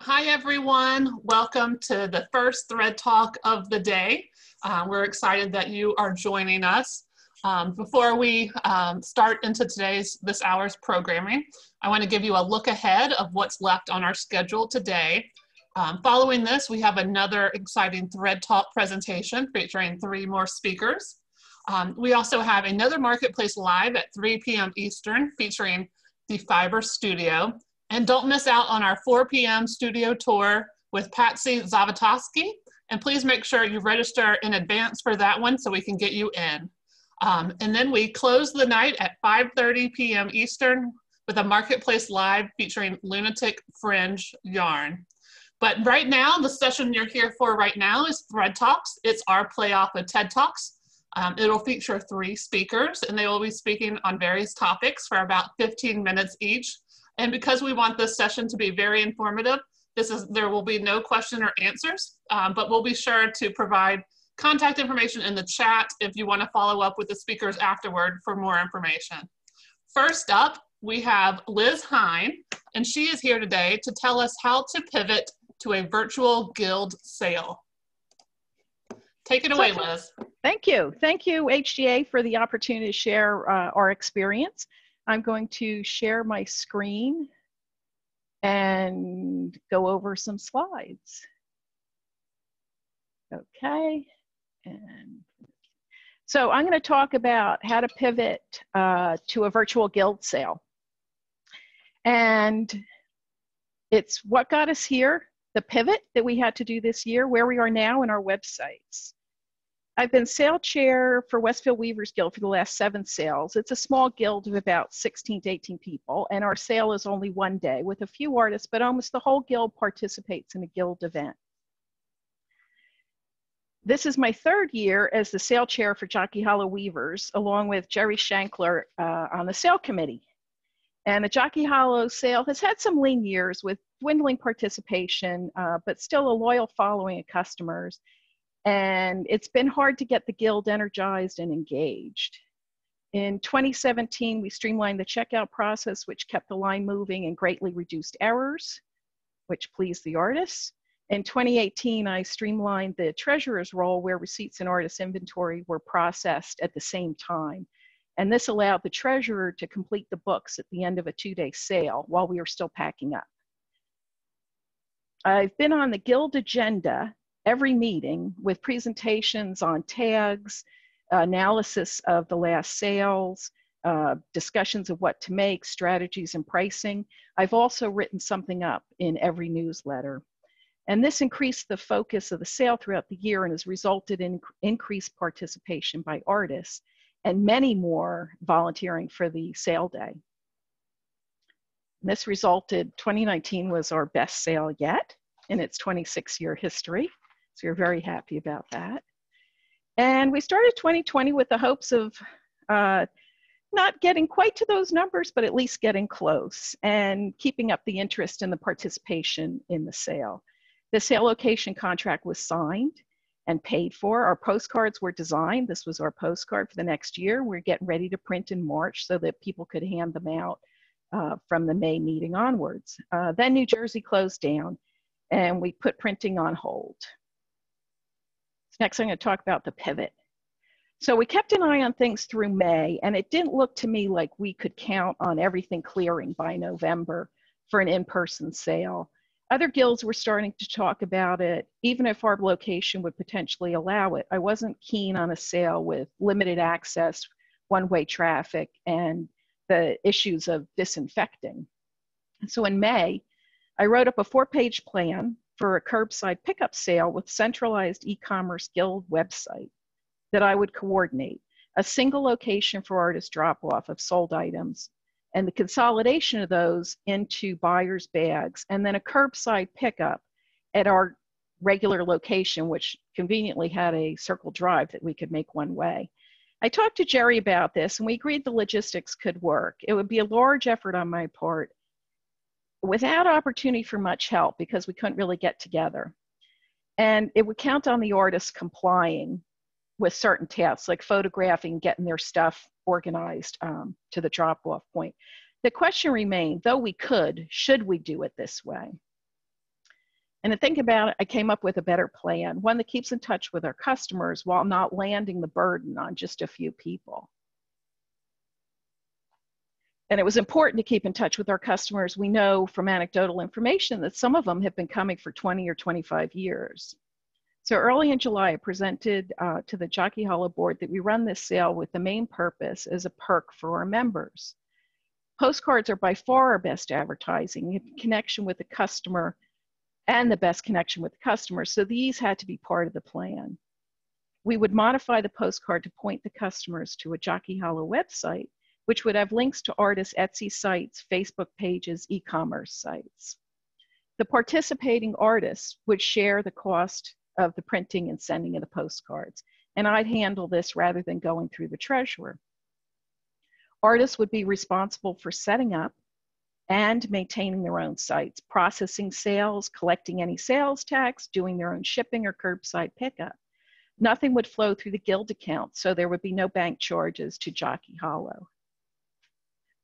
Hi everyone, welcome to the first Thread Talk of the day. We're excited that you are joining us. Before we start into this hour's programming, I want to give you a look ahead of what's left on our schedule today. Following this, we have another exciting Thread Talk presentation featuring three more speakers. We also have another Marketplace Live at 3 p.m. Eastern featuring the Fiber Studio. And don't miss out on our 4 p.m. studio tour with Patsy Zawatowski. And please make sure you register in advance for that one so we can get you in. And then we close the night at 5:30 p.m. Eastern with a Marketplace Live featuring Lunatic Fringe Yarn. But right now, the session you're here for right now is Thread Talks. It's our playoff of TED Talks. It'll feature three speakers and they will be speaking on various topics for about 15 minutes each. And because we want this session to be very informative, there will be no question or answers, but we'll be sure to provide contact information in the chat if you want to follow up with the speakers afterward for more information. First up, we have Liz Heine, and she is here today to tell us how to pivot to a virtual guild sale. Take it away, Liz. Thank you. Thank you, HGA, for the opportunity to share our experience. I'm going to share my screen and go over some slides. Okay, and so I'm going to talk about how to pivot to a virtual guild sale. And it's what got us here, the pivot that we had to do this year, where we are now, and our websites. I've been sale chair for Westfield Weavers Guild for the last 7 sales. It's a small guild of about 16 to 18 people, and our sale is only one day with a few artists, but almost the whole guild participates in a guild event. This is my 3rd year as the sale chair for Jockey Hollow Weavers, along with Jerry Shankler on the sale committee. And the Jockey Hollow sale has had some lean years with dwindling participation, but still a loyal following of customers. And it's been hard to get the guild energized and engaged. In 2017, we streamlined the checkout process, which kept the line moving and greatly reduced errors, which pleased the artists. In 2018, I streamlined the treasurer's role where receipts and artist inventory were processed at the same time. And this allowed the treasurer to complete the books at the end of a 2-day sale while we were still packing up. I've been on the guild agenda every meeting with presentations on tags, analysis of the last sales, discussions of what to make, strategies and pricing. I've also written something up in every newsletter. And this increased the focus of the sale throughout the year and has resulted in increased participation by artists and many more volunteering for the sale day. And this resulted, 2019 was our best sale yet in its 26-year history. So we're very happy about that. And we started 2020 with the hopes of not getting quite to those numbers, but at least getting close and keeping up the interest in the participation in the sale. The sale location contract was signed and paid for. Our postcards were designed. This was our postcard for the next year. We're getting ready to print in March so that people could hand them out from the May meeting onwards. Then New Jersey closed down and we put printing on hold. Next, I'm going to talk about the pivot. So we kept an eye on things through May, and it didn't look to me like we could count on everything clearing by November for an in-person sale. Other guilds were starting to talk about it. Even if our location would potentially allow it, I wasn't keen on a sale with limited access, one-way traffic, and the issues of disinfecting. So in May, I wrote up a 4-page plan for a curbside pickup sale with centralized e-commerce guild website that I would coordinate, a single location for artist drop-off of sold items, and the consolidation of those into buyers' bags, and then a curbside pickup at our regular location, which conveniently had a circle drive that we could make one way. I talked to Jerry about this, and we agreed the logistics could work. It would be a large effort on my part without opportunity for much help because we couldn't really get together. And it would count on the artists complying with certain tasks, like photographing, getting their stuff organized to the drop-off point. The question remained, though we could, should we do it this way? And to think about it, I came up with a better plan, one that keeps in touch with our customers while not landing the burden on just a few people. And it was important to keep in touch with our customers. We know from anecdotal information that some of them have been coming for 20 or 25 years. So early in July, I presented to the Jockey Hollow board that we run this sale with the main purpose as a perk for our members. Postcards are by far our best advertising in connection with the customer and the best connection with the customer. So these had to be part of the plan. We would modify the postcard to point the customers to a Jockey Hollow website, which would have links to artists' Etsy sites, Facebook pages, e-commerce sites. The participating artists would share the cost of the printing and sending of the postcards, and I'd handle this rather than going through the treasurer. Artists would be responsible for setting up and maintaining their own sites, processing sales, collecting any sales tax, doing their own shipping or curbside pickup. Nothing would flow through the guild account, so there would be no bank charges to Jockey Hollow.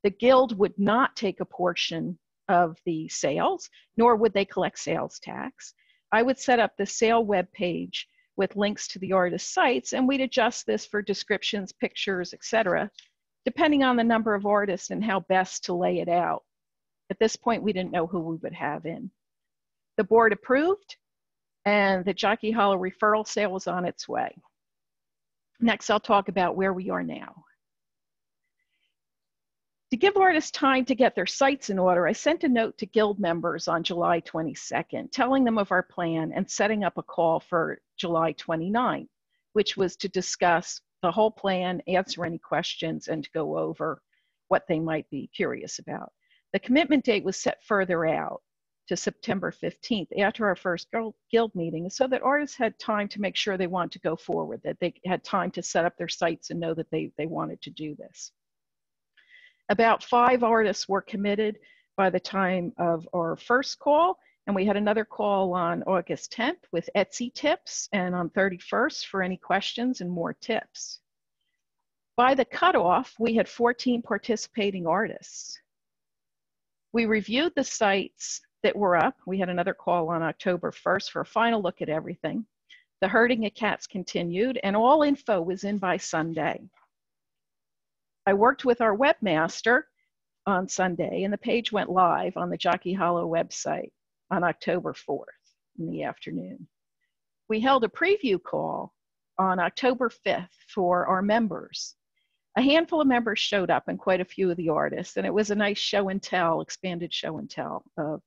The guild would not take a portion of the sales, nor would they collect sales tax. I would set up the sale web page with links to the artist sites, and we'd adjust this for descriptions, pictures, etc., depending on the number of artists and how best to lay it out. At this point, we didn't know who we would have in. The board approved, and the Jockey Hollow referral sale was on its way. Next, I'll talk about where we are now. To give artists time to get their sites in order, I sent a note to guild members on July 22nd, telling them of our plan and setting up a call for July 29th, which was to discuss the whole plan, answer any questions, and to go over what they might be curious about. The commitment date was set further out to September 15th after our first guild meeting, so that artists had time to make sure they wanted to go forward, that they had time to set up their sites and know that they wanted to do this. About 5 artists were committed by the time of our first call, and we had another call on August 10th with Etsy tips, and on 31st for any questions and more tips. By the cutoff, we had 14 participating artists. We reviewed the sites that were up. We had another call on October 1st for a final look at everything. The herding of cats continued, and all info was in by Sunday. I worked with our webmaster on Sunday, and the page went live on the Jockey Hollow website on October 4th in the afternoon. We held a preview call on October 5th for our members. A handful of members showed up and quite a few of the artists, and it was a nice show and tell, expanded show and tell of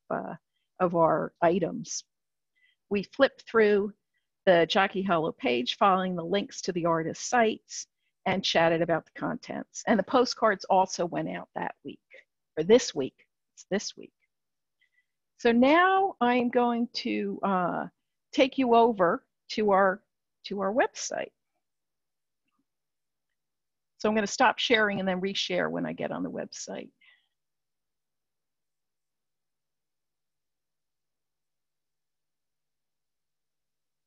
our items. We flipped through the Jockey Hollow page, following the links to the artist sites, and chatted about the contents. And the postcards also went out that week, or this week, it's this week. So now I'm going to take you over to our website. So I'm gonna stop sharing and then reshare when I get on the website.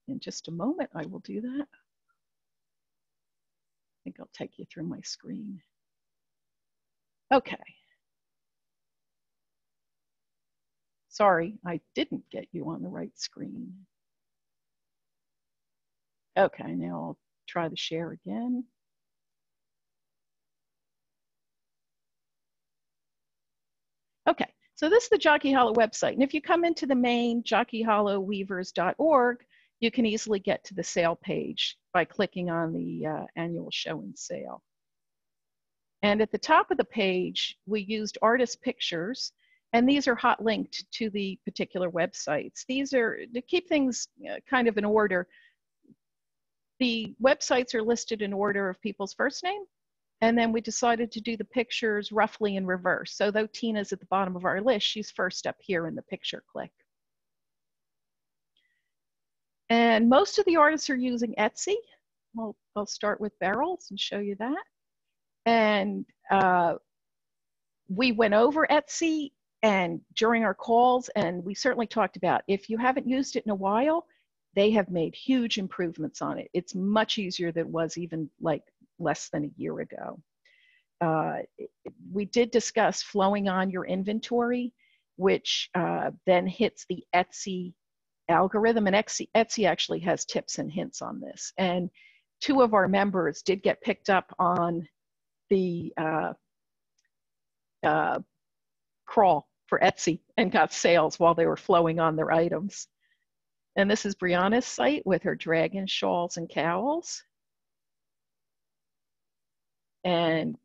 In just a moment, I will do that. I think I'll take you through my screen. Okay. Sorry, I didn't get you on the right screen. Okay, now I'll try to share again. Okay, so this is the Jockey Hollow website. And if you come into the main jockeyhollowweavers.org, you can easily get to the sale page by clicking on the annual show and sale. And at the top of the page, we used artist pictures, and these are hot linked to the particular websites. These are, to keep things kind of in order, the websites are listed in order of people's first name, and then we decided to do the pictures roughly in reverse. So though Tina's at the bottom of our list, she's first up here in the picture click. And most of the artists are using Etsy. I'll start with barrels and show you that. And we went over Etsy and during our calls, and we certainly talked about, if you haven't used it in a while, they have made huge improvements on it. It's much easier than it was even like less than a year ago. We did discuss flowing on your inventory, which then hits the Etsy algorithm, and Etsy actually has tips and hints on this. And two of our members did get picked up on the crawl for Etsy and got sales while they were flowing on their items. And this is Brianna's site with her dragon shawls and cowls. And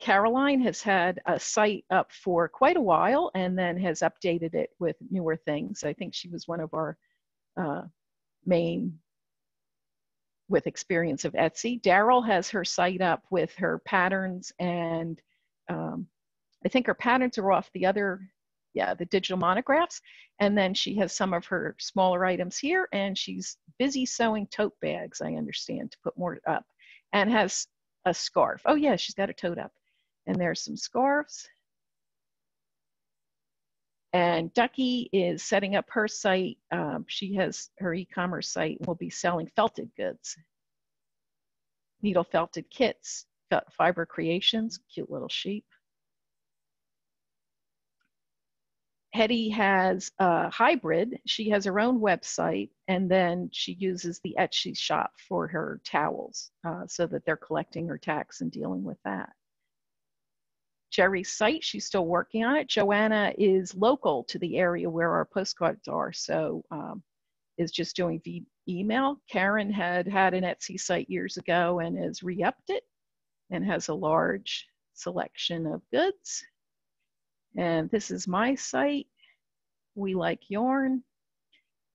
Caroline has had a site up for quite a while and then has updated it with newer things. I think she was one of our main with experience of Etsy. Daryl has her site up with her patterns, and I think her patterns are off the other, yeah, the digital monographs. And then she has some of her smaller items here, and she's busy sewing tote bags, I understand, to put more up, and has a scarf. Oh yeah, she's got a tote up. And there's some scarves. And Ducky is setting up her site. She has her e-commerce site and will be selling felted goods. Needle felted kits, Fiber Creations, cute little sheep. Hetty has a hybrid. She has her own website, and then she uses the Etsy shop for her towels so that they're collecting her tax and dealing with that. Jerry's site, she's still working on it. Joanna is local to the area where our postcards are, so is just doing via email. Karen had an Etsy site years ago and has re-upped it and has a large selection of goods. And this is my site, We Like Yarn.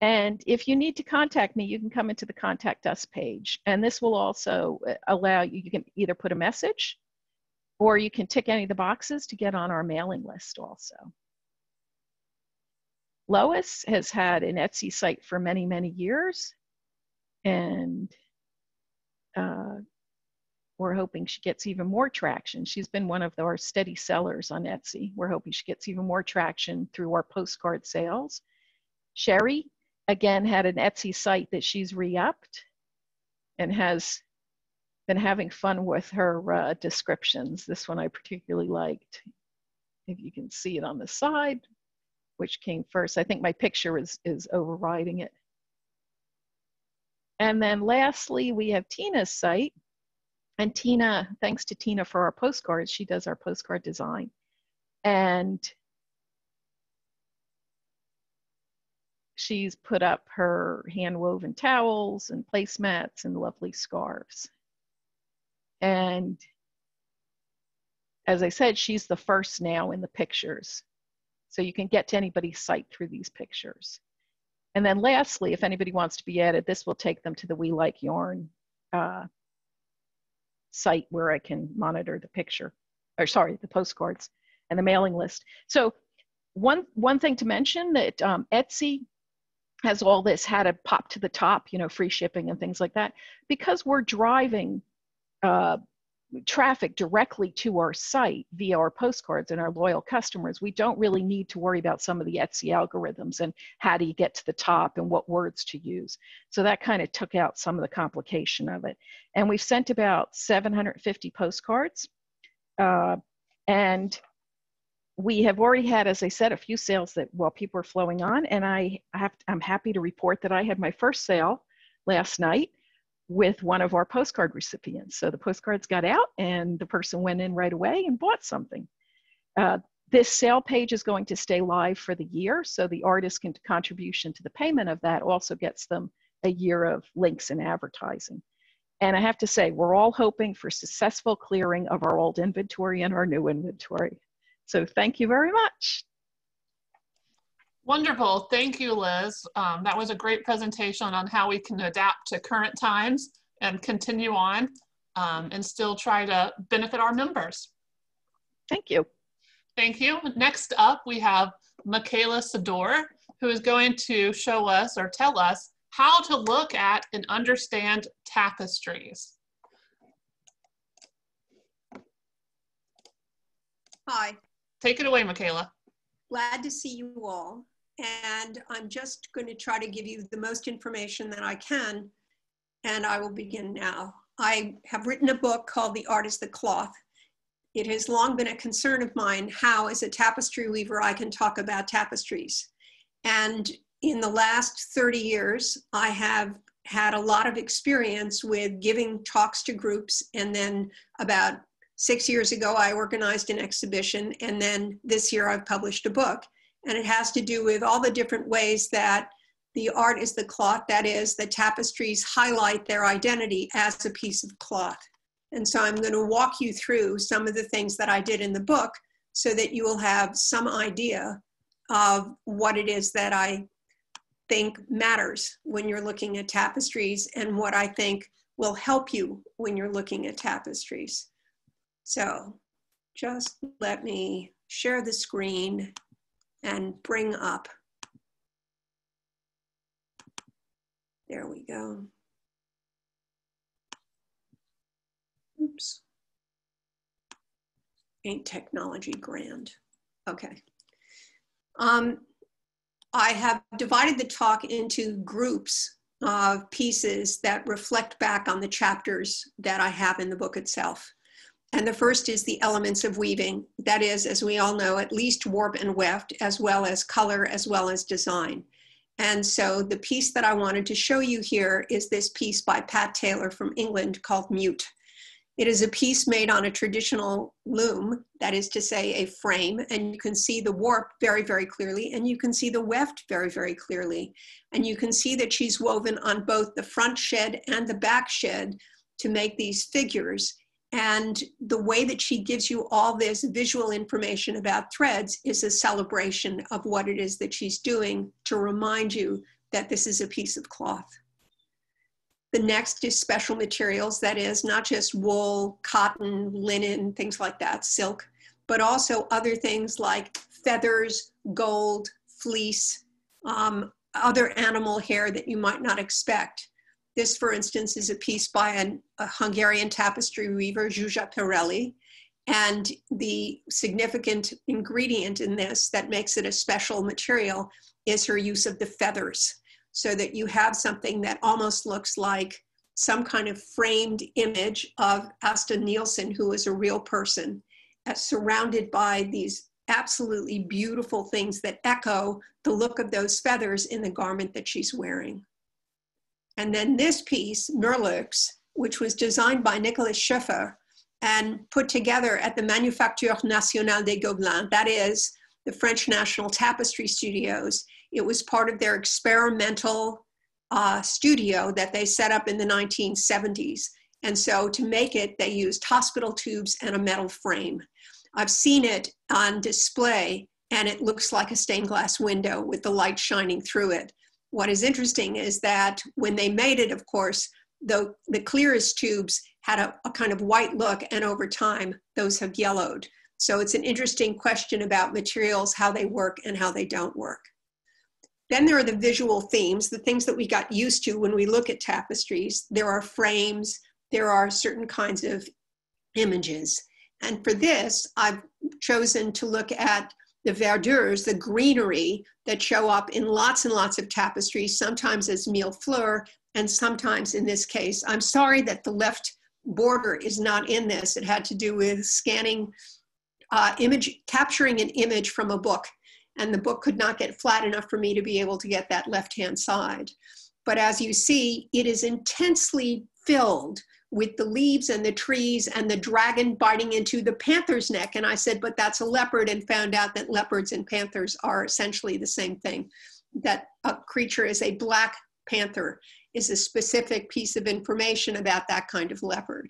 And if you need to contact me, you can come into the Contact Us page. And this will also allow you, you can either put a message or you can tick any of the boxes to get on our mailing list also. Lois has had an Etsy site for many, many years. And we're hoping she gets even more traction. She's been one of our steady sellers on Etsy. We're hoping she gets even more traction through our postcard sales. Sherry, again, had an Etsy site that she's re-upped and has been having fun with her descriptions. This one I particularly liked. If you can see it on the side, which came first. I think my picture is overriding it. And then lastly, we have Tina's site. And Tina, thanks to Tina for our postcards, she does our postcard design. And she's put up her hand-woven towels and placemats and lovely scarves. And as I said, she's the first now in the pictures. So you can get to anybody's site through these pictures. And then lastly, if anybody wants to be added, this will take them to the We Like Yarn site where I can monitor the picture, or sorry, the postcards and the mailing list. So one thing to mention that Etsy has all this, how to pop to the top, you know, free shipping and things like that, because we're driving traffic directly to our site via our postcards and our loyal customers. We don't really need to worry about some of the Etsy algorithms and how do you get to the top and what words to use. So that kind of took out some of the complication of it. And we've sent about 750 postcards. And we have already had, as I said, a few sales that while people are flowing on. And I'm happy to report that I had my first sale last night with one of our postcard recipients. So the postcards got out and the person went in right away and bought something. This sale page is going to stay live for the year. So the artist's contribution to the payment of that also gets them a year of links and advertising. And I have to say, we're all hoping for successful clearing of our old inventory and our new inventory. So thank you very much. Wonderful. Thank you, Liz. That was a great presentation on how we can adapt to current times and continue on and still try to benefit our members. Thank you. Thank you. Next up, we have Micala Sidore, who is going to show us or tell us how to look at and understand tapestries. Hi. Take it away, Micala. Glad to see you all. And I'm just going to try to give you the most information that I can. And I will begin now. I have written a book called The Art is the Cloth. It has long been a concern of mine how, as a tapestry weaver, I can talk about tapestries. And in the last 30 years, I have had a lot of experience with giving talks to groups. And then about 6 years ago, I organized an exhibition. And then this year, I've published a book. And it has to do with all the different ways that the art is the cloth, that is, the tapestries highlight their identity as a piece of cloth. And so I'm going to walk you through some of the things that I did in the book so that you will have some idea of what it is that I think matters when you're looking at tapestries and what I think will help you when you're looking at tapestries. So just let me share the screen and bring up. There we go. Oops. Ain't technology grand? Okay. I have divided the talk into groups of pieces that reflect back on the chapters that I have in the book itself. And the first is the elements of weaving. That is, as we all know, at least warp and weft, as well as color, as well as design. And so the piece that I wanted to show you here is this piece by Pat Taylor from England called Mute. It is a piece made on a traditional loom, that is to say a frame, and you can see the warp very, very clearly, and you can see the weft very, very clearly. And you can see that she's woven on both the front shed and the back shed to make these figures. And the way that she gives you all this visual information about threads is a celebration of what it is that she's doing to remind you that this is a piece of cloth. The next is special materials, that is not just wool, cotton, linen, things like that, silk, but also other things like feathers, gold, fleece, other animal hair that you might not expect. This, for instance, is a piece by a Hungarian tapestry weaver, Zsuzsa Pirelli, and the significant ingredient in this that makes it a special material is her use of the feathers, so that you have something that almost looks like some kind of framed image of Asta Nielsen, who is a real person, surrounded by these absolutely beautiful things that echo the look of those feathers in the garment that she's wearing. And then this piece, Merlux, which was designed by Nicolas Schöffer and put together at the Manufacture Nationale des Gobelins, that is, the French National Tapestry Studios. It was part of their experimental studio that they set up in the 1970s. And so to make it, they used hospital tubes and a metal frame. I've seen it on display, and it looks like a stained glass window with the light shining through it. What is interesting is that when they made it, of course, the clearest tubes had a kind of white look, and over time, those have yellowed. So it's an interesting question about materials, how they work and how they don't work. Then there are the visual themes, the things that we got used to when we look at tapestries. There are frames, there are certain kinds of images. And for this, I've chosen to look at the verdures, the greenery that show up in lots and lots of tapestries, sometimes as mille fleurs, and sometimes in this case. I'm sorry that the left border is not in this. It had to do with scanning, capturing an image from a book, and the book could not get flat enough for me to be able to get that left-hand side. But as you see, it is intensely filled with the leaves and the trees and the dragon biting into the panther's neck. And I said, but that's a leopard, and found out that leopards and panthers are essentially the same thing. That a creature is a black panther is a specific piece of information about that kind of leopard.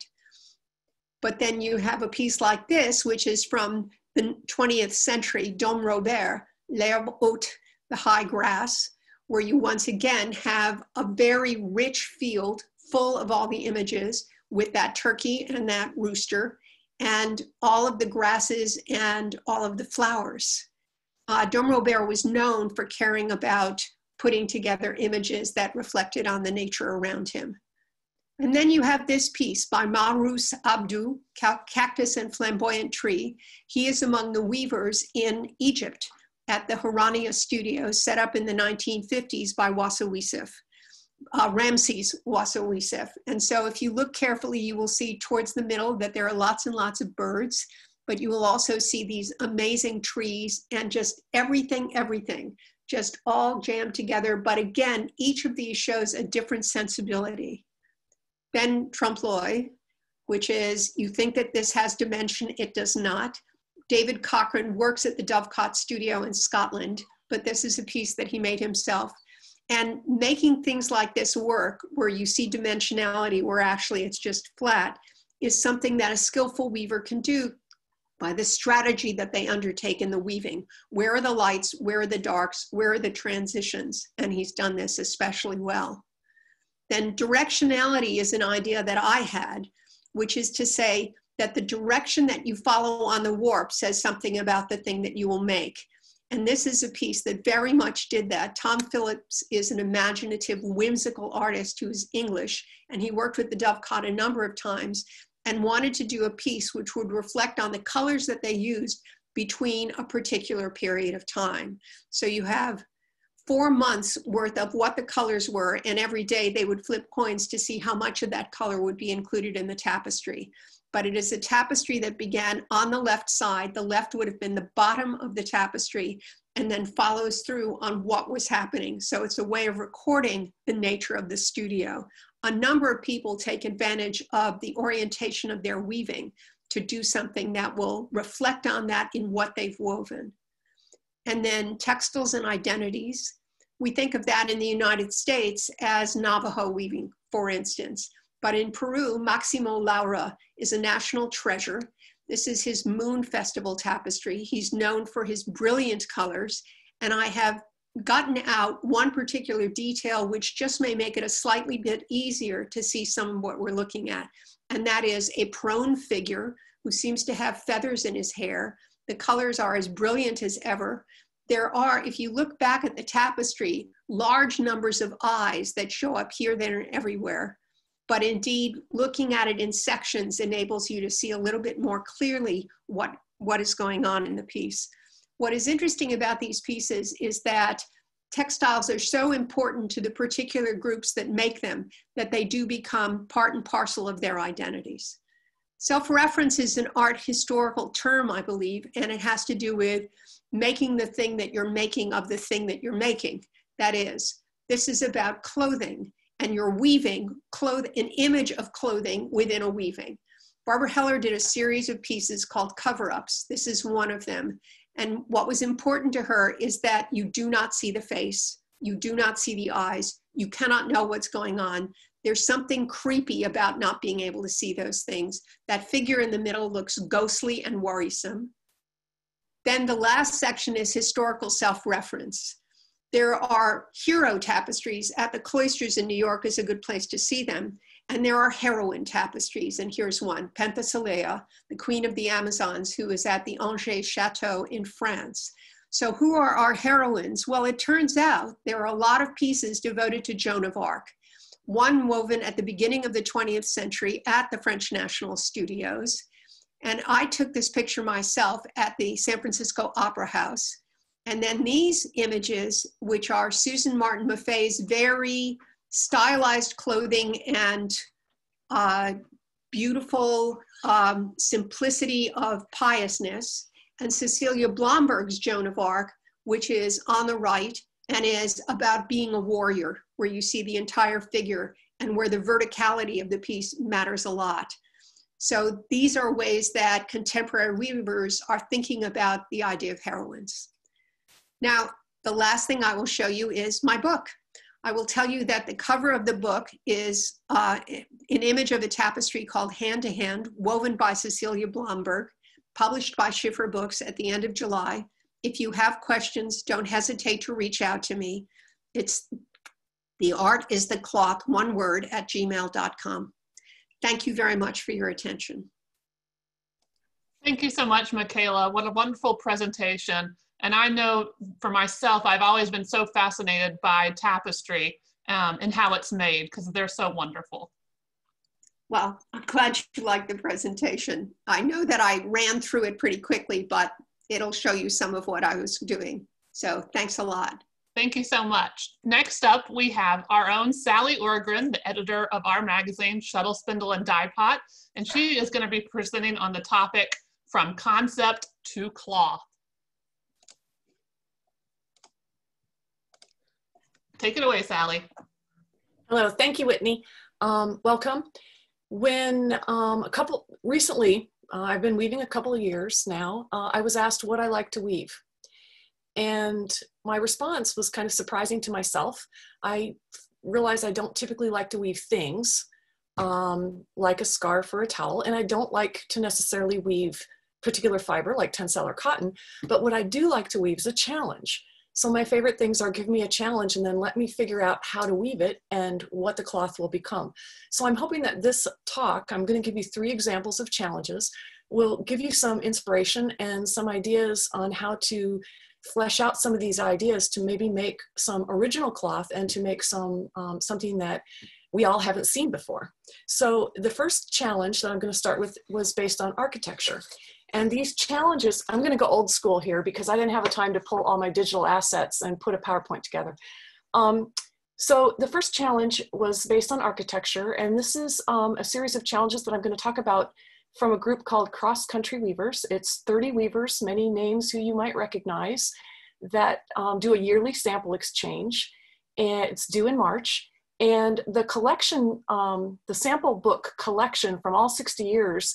But then you have a piece like this, which is from the 20th century, Dom Robert, L'herbe haute, the high grass, where you once again have a very rich field full of all the images with that turkey and that rooster and all of the grasses and all of the flowers. Dom Robert was known for caring about putting together images that reflected on the nature around him. And then you have this piece by Mahrous Abdu, Cactus and Flamboyant Tree. He is among the weavers in Egypt at the Haraniya Studio set up in the 1950s by Wasa Wisiv, Ramses Wasowiif. And so if you look carefully, you will see towards the middle that there are lots and lots of birds, but you will also see these amazing trees and just everything, just all jammed together. But again, each of these shows a different sensibility. Ben Trumploy, which is, you think that this has dimension, it does not. David Cochran works at the Dovecot Studio in Scotland, but this is a piece that he made himself. And making things like this work, where you see dimensionality, where actually it's just flat, is something that a skillful weaver can do by the strategy that they undertake in the weaving. Where are the lights? Where are the darks? Where are the transitions? And he's done this especially well. Then directionality is an idea that I had, which is to say that the direction that you follow on the warp says something about the thing that you will make. And this is a piece that very much did that. Tom Phillips is an imaginative, whimsical artist who is English, and he worked with the Dovecot a number of times and wanted to do a piece which would reflect on the colors that they used between a particular period of time. So you have 4 months worth of what the colors were, and every day they would flip coins to see how much of that color would be included in the tapestry. But it is a tapestry that began on the left side. The left would have been the bottom of the tapestry and then follows through on what was happening. So it's a way of recording the nature of the studio. A number of people take advantage of the orientation of their weaving to do something that will reflect on that in what they've woven. And then textiles and identities. We think of that in the United States as Navajo weaving, for instance. But in Peru, Maximo Laura is a national treasure. This is his Moon Festival tapestry. He's known for his brilliant colors. And I have gotten out one particular detail, which just may make it a slightly bit easier to see some of what we're looking at. And that is a prone figure who seems to have feathers in his hair. The colors are as brilliant as ever. There are, if you look back at the tapestry, large numbers of eyes that show up here, there, and everywhere. But indeed, looking at it in sections enables you to see a little bit more clearly what is going on in the piece. What is interesting about these pieces is that textiles are so important to the particular groups that make them that they do become part and parcel of their identities. Self-reference is an art historical term, I believe, and it has to do with making the thing that you're making of the thing that you're making. That is, this is about clothing. And you're weaving an image of clothing within a weaving. Barbara Heller did a series of pieces called cover-ups. This is one of them. And what was important to her is that you do not see the face. You do not see the eyes. You cannot know what's going on. There's something creepy about not being able to see those things. That figure in the middle looks ghostly and worrisome. Then the last section is historical self-reference. There are hero tapestries at the cloisters in New York is a good place to see them. And there are heroine tapestries. And here's one, Penthesilea, the Queen of the Amazons, who is at the Angers Chateau in France. So who are our heroines? Well, it turns out there are a lot of pieces devoted to Joan of Arc. One woven at the beginning of the 20th century at the French National Studios. And I took this picture myself at the San Francisco Opera House. And then these images, which are Susan Martin Maffei's very stylized clothing and beautiful simplicity of piousness, and Cecilia Blomberg's Joan of Arc, which is on the right and is about being a warrior, where you see the entire figure and where the verticality of the piece matters a lot. So these are ways that contemporary weavers are thinking about the idea of heroines. Now, the last thing I will show you is my book. I will tell you that the cover of the book is an image of a tapestry called Hand to Hand, woven by Cecilia Blomberg, published by Schiffer Books at the end of July. If you have questions, don't hesitate to reach out to me. It's theartisthecloth, one word, @gmail.com. Thank you very much for your attention. Thank you so much, Micala. What a wonderful presentation. And I know for myself, I've always been so fascinated by tapestry and how it's made, because they're so wonderful. Well, I'm glad you liked the presentation. I know that I ran through it pretty quickly, but it'll show you some of what I was doing. So thanks a lot. Thank you so much. Next up, we have our own Sally Orgren, the editor of our magazine, Shuttle Spindle and Dye Pot, and she is going to be presenting on the topic From Concept to Cloth. Take it away, Sally. Hello, thank you, Whitney. Welcome. When recently, I've been weaving a couple of years now, I was asked what I like to weave. And my response was kind of surprising to myself. I realized I don't typically like to weave things like a scarf or a towel, and I don't like to necessarily weave particular fiber like tencel or cotton, but what I do like to weave is a challenge. So my favorite things are give me a challenge and then let me figure out how to weave it and what the cloth will become. So I'm hoping that this talk, I'm going to give you 3 examples of challenges, will give you some inspiration and some ideas on how to flesh out some of these ideas to maybe make some original cloth and to make some something that we all haven't seen before. So the first challenge that I'm going to start with was based on architecture. And these challenges, I'm going to go old school here because I didn't have the time to pull all my digital assets and put a PowerPoint together. So the first challenge was based on architecture, and this is a series of challenges that I'm going to talk about from a group called Cross Country Weavers. It's 30 weavers, many names who you might recognize, that do a yearly sample exchange. And it's due in March. And the collection, the sample book collection from all 60 years,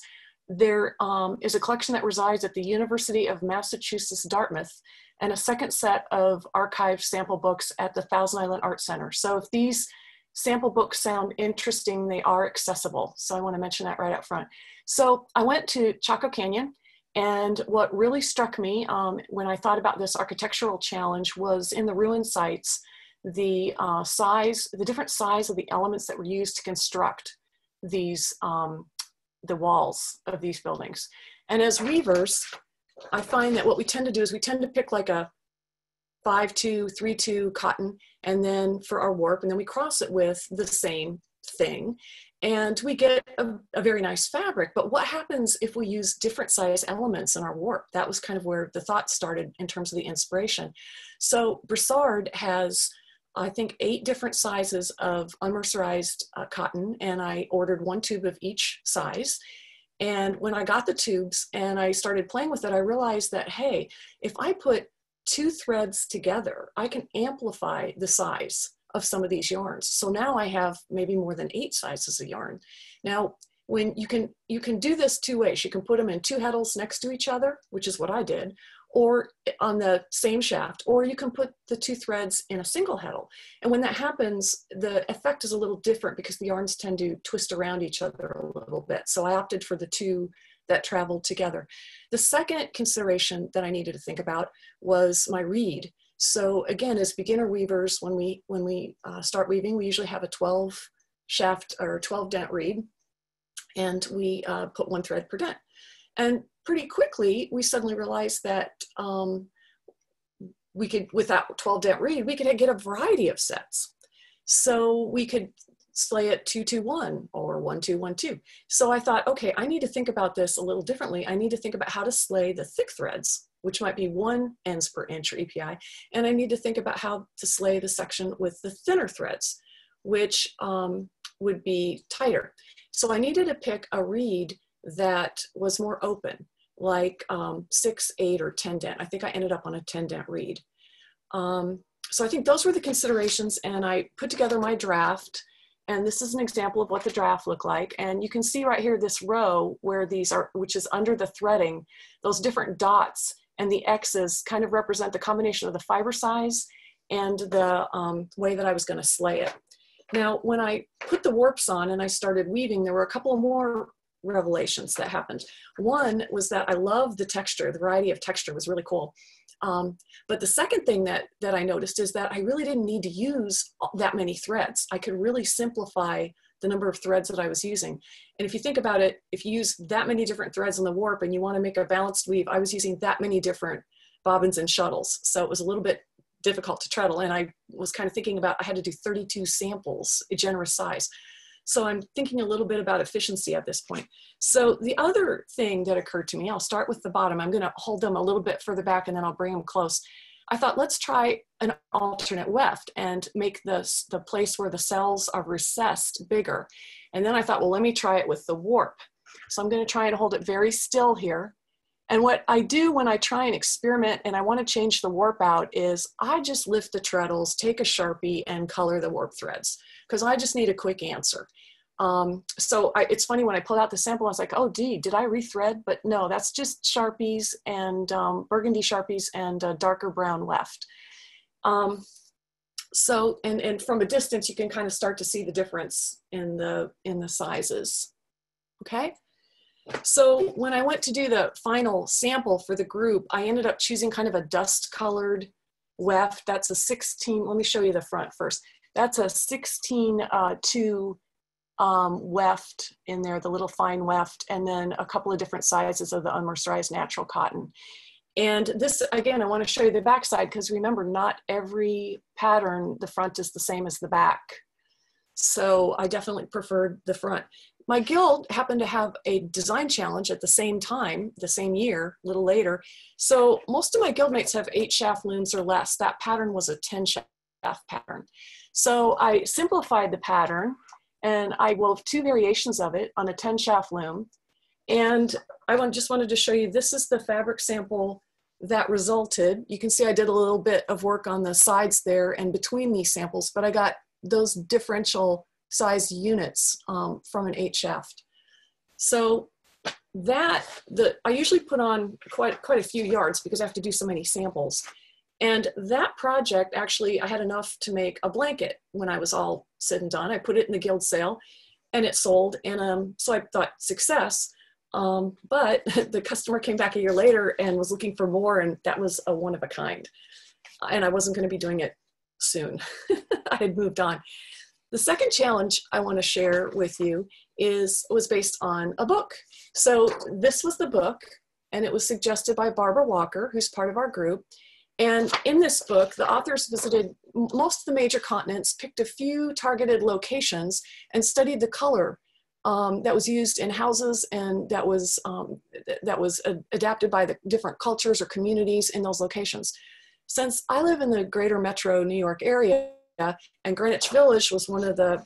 there is a collection that resides at the University of Massachusetts, Dartmouth, and a second set of archived sample books at the Thousand Island Art Center. So if these sample books sound interesting, they are accessible. So I want to mention that right up front. So I went to Chaco Canyon, and what really struck me when I thought about this architectural challenge was in the ruin sites, the the different size of the elements that were used to construct these, the walls of these buildings. And as weavers, I find that what we tend to do is we tend to pick like a 5/2, 3/2 cotton, and then for our warp, and then we cross it with the same thing. And we get a very nice fabric, but what happens if we use different size elements in our warp? That was kind of where the thought started in terms of the inspiration. So Broussard has, I think, 8 different sizes of unmercerized cotton, and I ordered 1 tube of each size. And when I got the tubes and I started playing with it, I realized that, hey, if I put 2 threads together, I can amplify the size of some of these yarns. So now I have maybe more than 8 sizes of yarn. Now, when you can do this 2 ways. You can put them in 2 heddles next to each other, which is what I did, or on the same shaft, or you can put the 2 threads in a single heddle. And when that happens, the effect is a little different because the yarns tend to twist around each other a little bit. So I opted for the 2 that traveled together. The second consideration that I needed to think about was my reed. So again, as beginner weavers, when we start weaving, we usually have a 12 shaft or 12 dent reed, and we put 1 thread per dent. And pretty quickly, we suddenly realized that we could, with that 12 dent reed, we could get a variety of sets. So we could slay it 2-2-1 or 1-2-1-2. So I thought, okay, I need to think about this a little differently. I need to think about how to slay the thick threads, which might be 1 ends per inch or EPI. And I need to think about how to slay the section with the thinner threads, which would be tighter. So I needed to pick a reed that was more open, like 6, 8, or 10 dent. I think I ended up on a 10 dent reed. So I think those were the considerations, and I put together my draft. And this is an example of what the draft looked like. And you can see right here this row where these are, which is under the threading, those different dots and the X's kind of represent the combination of the fiber size and the way that I was going to slay it. Now, when I put the warps on and I started weaving, there were a couple more revelations that happened. One was that I love the texture. The variety of texture was really cool. But the second thing that I noticed is that I really didn't need to use that many threads. I could really simplify the number of threads that I was using. And if you think about it, if you use that many different threads in the warp and you want to make a balanced weave, I was using that many different bobbins and shuttles. So it was a little bit difficult to treadle. And I was kind of thinking about, I had to do 32 samples, a generous size. So I'm thinking a little bit about efficiency at this point. So the other thing that occurred to me, I'll start with the bottom. I'm going to hold them a little bit further back and then I'll bring them close. I thought, let's try an alternate weft and make the place where the cells are recessed bigger. And then I thought, well, let me try it with the warp. So I'm going to try and hold it very still here. And what I do when I try and experiment and I want to change the warp out is I just lift the treadles, take a Sharpie and color the warp threads because I just need a quick answer. So it's funny when I pulled out the sample, I was like, oh, gee, did I rethread? But no, that's just Sharpies and burgundy Sharpies and darker brown left. So from a distance, you can kind of start to see the difference in the sizes. Okay. So when I went to do the final sample for the group, I ended up choosing kind of a dust colored weft. That's a 16, let me show you the front first. That's a 16-2 weft in there, the little fine weft, and then a couple of different sizes of the unmercerized natural cotton. And this, again, I want to show you the back side because remember, not every pattern, the front is the same as the back. So I definitely preferred the front. My guild happened to have a design challenge at the same time, the same year, a little later. So most of my guildmates have 8-shaft looms or less. That pattern was a 10-shaft pattern. So I simplified the pattern and I wove two variations of it on a 10-shaft loom. And I just wanted to show you, this is the fabric sample that resulted. You can see I did a little bit of work on the sides there and between these samples, but I got those differential size units from an 8-shaft. So that, I usually put on quite a few yards because I have to do so many samples. And that project, actually, I had enough to make a blanket when I was all said and done. I put it in the guild sale and it sold. And so I thought, success. But the customer came back a year later and was looking for more, and that was a one of a kind. And I wasn't going to be doing it soon. I had moved on. The second challenge I want to share with you was based on a book. So this was the book, and it was suggested by Barbara Walker, who's part of our group. And in this book, the authors visited most of the major continents, picked a few targeted locations, and studied the color that was used in houses and that was adapted by the different cultures or communities in those locations. Since I live in the greater metro New York area, and Greenwich Village was one of the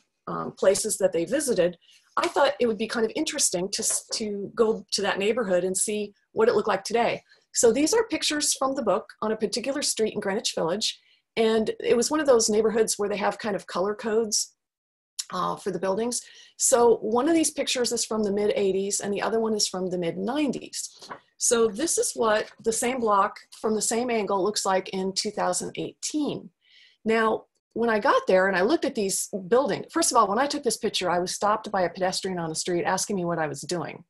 places that they visited, I thought it would be kind of interesting to go to that neighborhood and see what it looked like today. So these are pictures from the book on a particular street in Greenwich Village, and it was one of those neighborhoods where they have kind of color codes for the buildings. So one of these pictures is from the mid-'80s, and the other one is from the mid-'90s. So this is what the same block from the same angle looks like in 2018. Now, when I got there and I looked at these buildings, first of all, when I took this picture, I was stopped by a pedestrian on the street asking me what I was doing.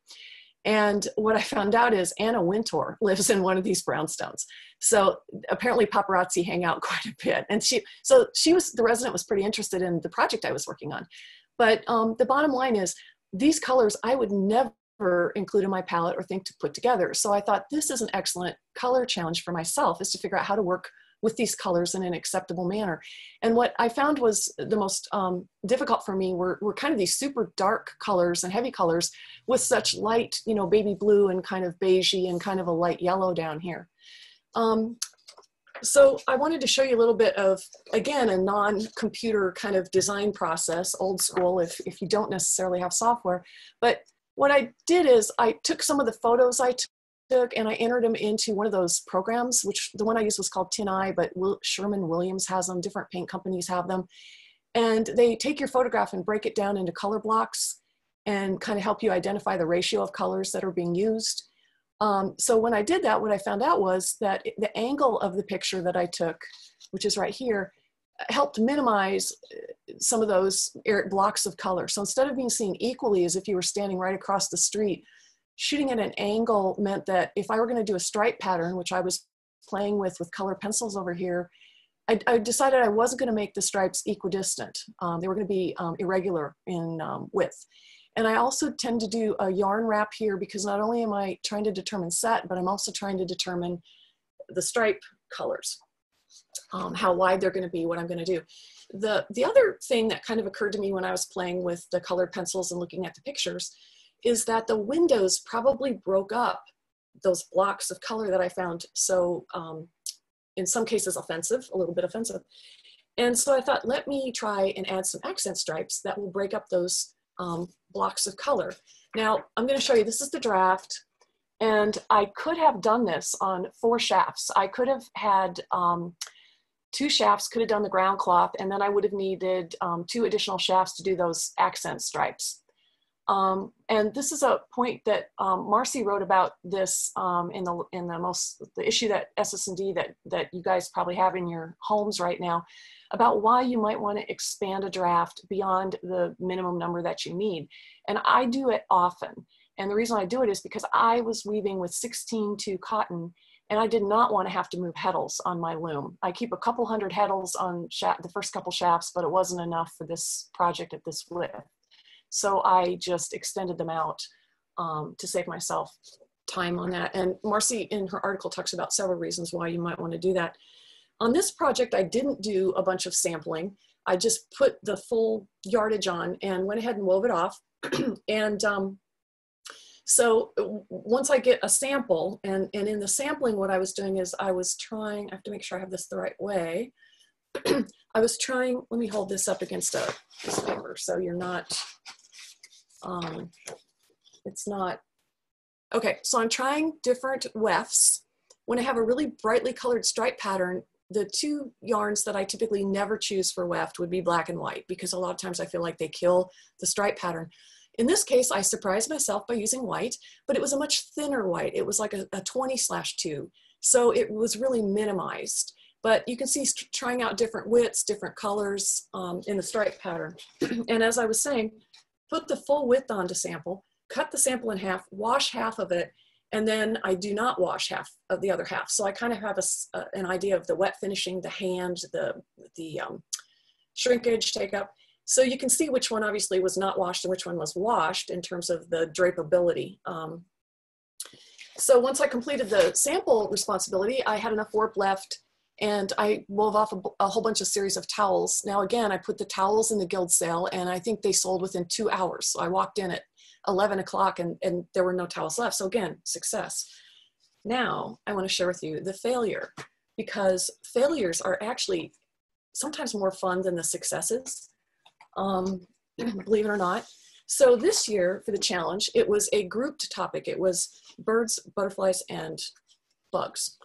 And what I found out is Anna Wintour lives in one of these brownstones. So apparently paparazzi hang out quite a bit. And the resident was pretty interested in the project I was working on. But the bottom line is these colors I would never include in my palette or think to put together. So I thought this is an excellent color challenge for myself, is to figure out how to work with these colors in an acceptable manner. And what I found was the most difficult for me were kind of these super dark colors and heavy colors with such light, you know, baby blue and kind of beigey and kind of a light yellow down here. So I wanted to show you a little bit of, again, a non-computer kind of design process, old school if you don't necessarily have software. But what I did is I took some of the photos I took and I entered them into one of those programs, which the one I used was called Tin Eye, but Sherwin-Williams has them, different paint companies have them. And they take your photograph and break it down into color blocks and kind of help you identify the ratio of colors that are being used. So when I did that, what I found out was that the angle of the picture that I took, which is right here, helped minimize some of those blocks of color. So instead of being seen equally as if you were standing right across the street, shooting at an angle meant that if I were going to do a stripe pattern, which I was playing with color pencils over here, I decided I wasn't going to make the stripes equidistant. They were going to be irregular in width. And I also tend to do a yarn wrap here because not only am I trying to determine set, but I'm also trying to determine the stripe colors, how wide they're going to be, what I'm going to do. The other thing that kind of occurred to me when I was playing with the colored pencils and looking at the pictures is that the windows probably broke up those blocks of color that I found so, in some cases, offensive, a little bit offensive. And so I thought, let me try and add some accent stripes that will break up those blocks of color. Now, I'm going to show you, this is the draft, and I could have done this on 4 shafts. I could have had 2 shafts, could have done the ground cloth, and then I would have needed 2 additional shafts to do those accent stripes. And this is a point that Marcy wrote about this in the issue that SS&D that you guys probably have in your homes right now, about why you might want to expand a draft beyond the minimum number that you need. And I do it often. And the reason I do it is because I was weaving with 16-2 cotton, and I did not want to have to move heddles on my loom. I keep a couple hundred heddles on the first couple shafts, but it wasn't enough for this project at this width. So I just extended them out to save myself time on that. And Marcy in her article talks about several reasons why you might want to do that. On this project, I didn't do a bunch of sampling. I just put the full yardage on and went ahead and wove it off. And so once I get a sample, and in the sampling, what I was doing is I was trying, I have to make sure I have this the right way. I was trying, let me hold this up against a piece of paper so you're not, it's not, okay, so I'm trying different wefts. When I have a really brightly colored stripe pattern, the 2 yarns that I typically never choose for weft would be black and white, because a lot of times I feel like they kill the stripe pattern. In this case, I surprised myself by using white, but it was a much thinner white. It was like a 20/2, so it was really minimized. But you can see trying out different widths, different colors in the stripe pattern. And as I was saying, put the full width onto sample, cut the sample in half, wash half of it, and then I do not wash half of the other half. So I kind of have an idea of the wet finishing, the hand, the shrinkage take up. So you can see which one obviously was not washed and which one was washed in terms of the drapeability. So once I completed the sample responsibility, I had enough warp left, and I wove off a whole bunch of series of towels. Now again, I put the towels in the guild sale, and I think they sold within 2 hours. So I walked in at 11 o'clock and there were no towels left. So again, success. Now I want to share with you the failure, because failures are actually sometimes more fun than the successes, believe it or not. So this year for the challenge, it was a grouped topic. It was birds, butterflies, and bugs.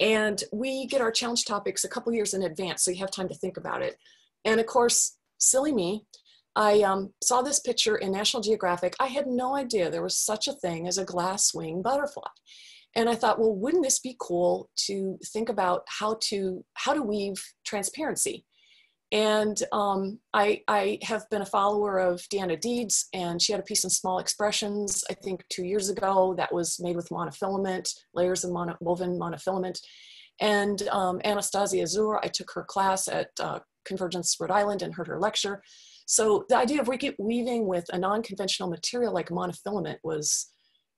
And we get our challenge topics a couple years in advance, so you have time to think about it. And of course, silly me, I saw this picture in National Geographic. I had no idea there was such a thing as a glass-wing butterfly. And I thought, well, wouldn't this be cool to think about how to weave transparency? And I have been a follower of Deanna Deeds, and she had a piece in Small Expressions, I think 2 years ago, that was made with monofilament, layers of woven monofilament. And Anastasia Zur, I took her class at Convergence Rhode Island and heard her lecture. So the idea of weaving with a non-conventional material like monofilament was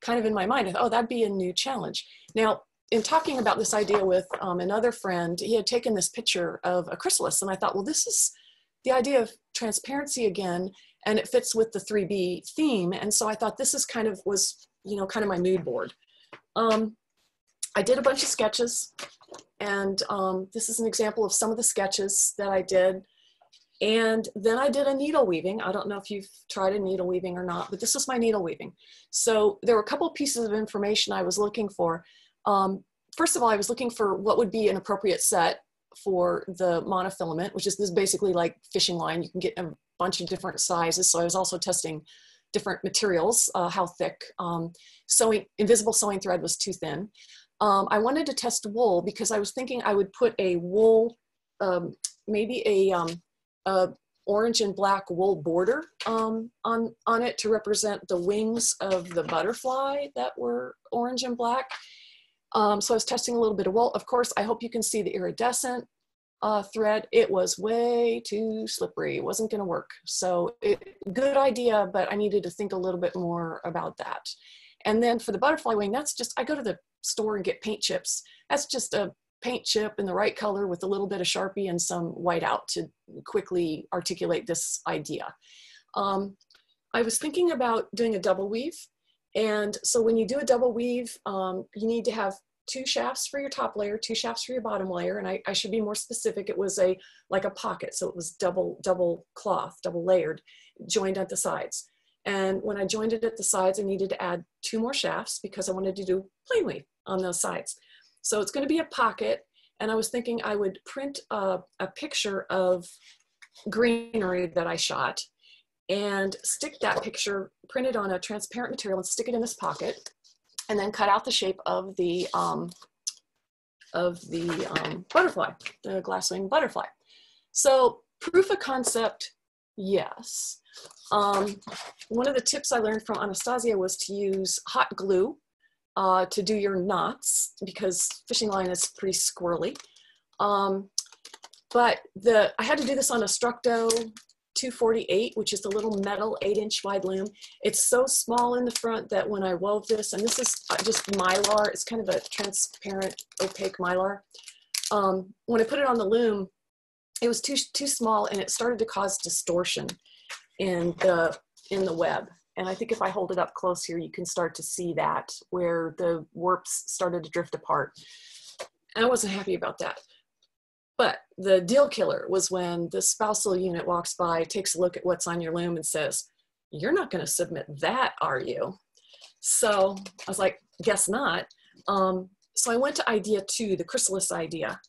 kind of in my mind. I thought, oh, that'd be a new challenge. Now, in talking about this idea with another friend, he had taken this picture of a chrysalis, and I thought, well, this is the idea of transparency again, and it fits with the 3B theme. And so I thought this is kind of was, you know, kind of my mood board. I did a bunch of sketches, and this is an example of some of the sketches that I did. And then I did a needle weaving. I don't know if you've tried a needle weaving or not, but this was my needle weaving. So there were a couple pieces of information I was looking for. First of all, I was looking for what would be an appropriate set for the monofilament, which is this basically like fishing line. You can get a bunch of different sizes. So I was also testing different materials, how thick. Sewing, invisible sewing thread was too thin. I wanted to test wool because I was thinking I would put a wool, maybe a orange and black wool border on it to represent the wings of the butterfly that were orange and black. So I was testing a little bit of wool. Of course, I hope you can see the iridescent thread. It was way too slippery. It wasn't going to work. So good idea, but I needed to think a little bit more about that. And then for the butterfly wing, that's just, I go to the store and get paint chips. That's just a paint chip in the right color with a little bit of Sharpie and some white out to quickly articulate this idea. I was thinking about doing a double weave. And so when you do a double weave, you need to have 2 shafts for your top layer, 2 shafts for your bottom layer. And I should be more specific. It was a, like a pocket. So it was double cloth, double layered, joined at the sides. And when I joined it at the sides, I needed to add 2 more shafts because I wanted to do plain weave on those sides. So it's going to be a pocket. And I was thinking I would print a picture of greenery that I shot and stick that picture, print it on a transparent material and stick it in this pocket, and then cut out the shape of the butterfly, the glass-winged butterfly. So proof of concept, yes. One of the tips I learned from Anastasia was to use hot glue to do your knots, because fishing line is pretty squirrely. But I had to do this on a Structo 248, which is the little metal 8-inch wide loom. It's so small in the front that when I wove this, and this is just mylar, it's kind of a transparent, opaque mylar. When I put it on the loom, it was too small, and it started to cause distortion in the web. And I think if I hold it up close here, you can start to see that, where the warps started to drift apart. And I wasn't happy about that. But the deal killer was when the spousal unit walks by, takes a look at what's on your loom and says, "You're not going to submit that, are you?" So I was like, guess not. So I went to idea 2, the chrysalis idea.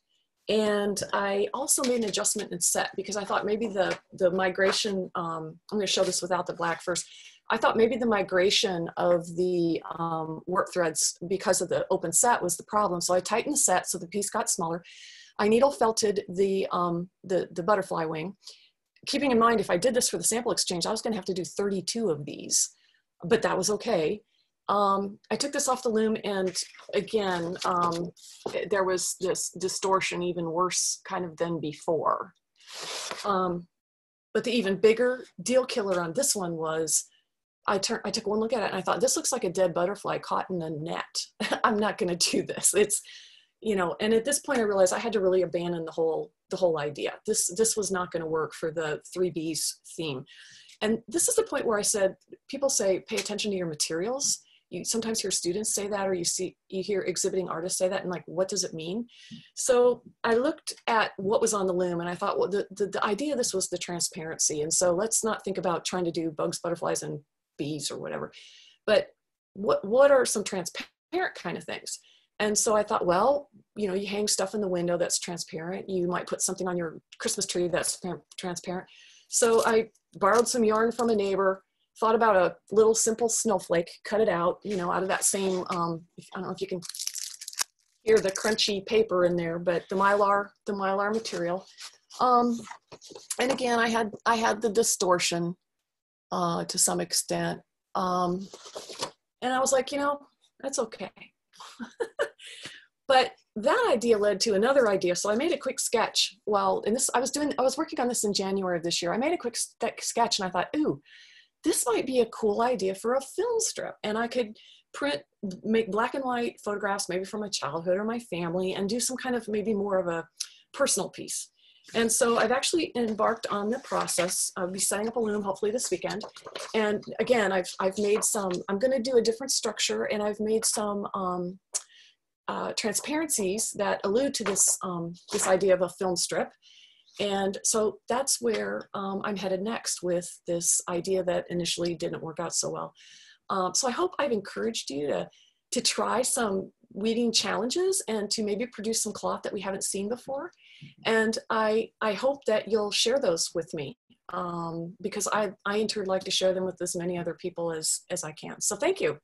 And I also made an adjustment in set because I thought maybe the migration, I'm going to show this without the black first. I thought maybe the migration of the warp threads because of the open set was the problem. So I tightened the set so the piece got smaller. I needle felted the butterfly wing. Keeping in mind, if I did this for the sample exchange, I was gonna have to do 32 of these, but that was okay. I took this off the loom, and again, there was this distortion, even worse kind of than before. But the even bigger deal killer on this one was, I took one look at it and I thought, this looks like a dead butterfly caught in a net. I'm not gonna do this. It's, you know, and at this point I realized I had to really abandon the whole idea. This was not going to work for the 3Bs theme. And this is the point where I said, people say, pay attention to your materials. You sometimes hear students say that, or you hear exhibiting artists say that, and like, what does it mean? So I looked at what was on the loom, and I thought, well, the idea of this was the transparency. And so let's not think about trying to do bugs, butterflies, and bees or whatever. But what are some transparent kind of things? And so I thought, well, you know, you hang stuff in the window that's transparent. You might put something on your Christmas tree that's transparent. So I borrowed some yarn from a neighbor, thought about a little simple snowflake, cut it out, you know, out of that same, I don't know if you can hear the crunchy paper in there, but the mylar material. And again, I had the distortion to some extent. And I was like, you know, that's okay. But that idea led to another idea. So I made a quick sketch while in this, I was working on this in January of this year. I made a quick sketch, and I thought, ooh, this might be a cool idea for a film strip. And I could make black and white photographs, maybe from my childhood or my family, and do some kind of maybe more of a personal piece. And so I've actually embarked on the process. I'll be setting up a loom hopefully this weekend. And again, I've made some, I'm going to do a different structure, and I've made some transparencies that allude to this, this idea of a film strip. And so that's where I'm headed next with this idea that initially didn't work out so well. So I hope I've encouraged you to try some weaving challenges and to maybe produce some cloth that we haven't seen before. And I hope that you'll share those with me, because I in turn like to share them with as many other people as I can. So thank you.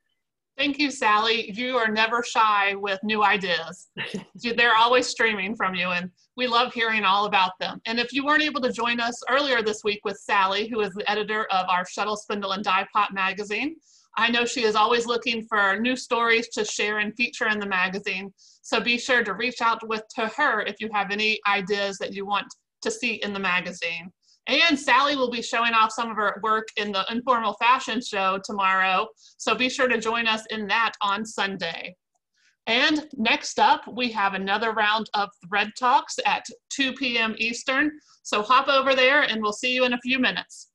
Thank you, Sally. You are never shy with new ideas. They're always streaming from you, and we love hearing all about them. And if you weren't able to join us earlier this week with Sally, who is the editor of our Shuttle Spindle and Dye Pot magazine, I know she is always looking for new stories to share and feature in the magazine. So be sure to reach out to her if you have any ideas that you want to see in the magazine. And Sally will be showing off some of her work in the informal fashion show tomorrow. So be sure to join us in that on Sunday. And next up, we have another round of Thread Talks at 2 p.m. Eastern. So hop over there and we'll see you in a few minutes.